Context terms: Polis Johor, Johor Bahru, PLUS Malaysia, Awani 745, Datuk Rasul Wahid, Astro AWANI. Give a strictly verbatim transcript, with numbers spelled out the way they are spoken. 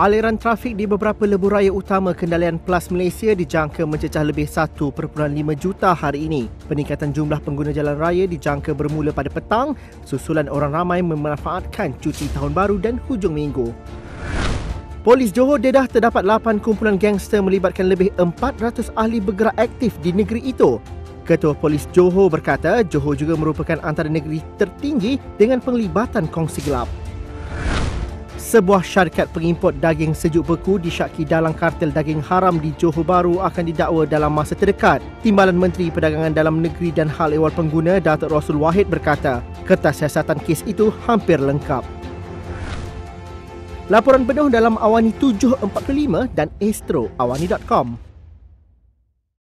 Aliran trafik di beberapa lebuh raya utama kendalian PLUS Malaysia dijangka mencecah lebih satu perpuluhan lima juta hari ini. Peningkatan jumlah pengguna jalan raya dijangka bermula pada petang, susulan orang ramai memanfaatkan cuti tahun baru dan hujung minggu. Polis Johor dedah terdapat lapan kumpulan gangster melibatkan lebih empat ratus ahli bergerak aktif di negeri itu. Ketua Polis Johor berkata Johor juga merupakan antara negeri tertinggi dengan penglibatan kongsi gelap. Sebuah syarikat pengimport daging sejuk beku disyaki dalam kartel daging haram di Johor Bahru akan didakwa dalam masa terdekat. Timbalan Menteri Perdagangan Dalam Negeri dan Hal Ehwal Pengguna Datuk Rasul Wahid berkata kertas siasatan kes itu hampir lengkap. Laporan penuh dalam Awani tujuh empat lima dan astro awani dot com.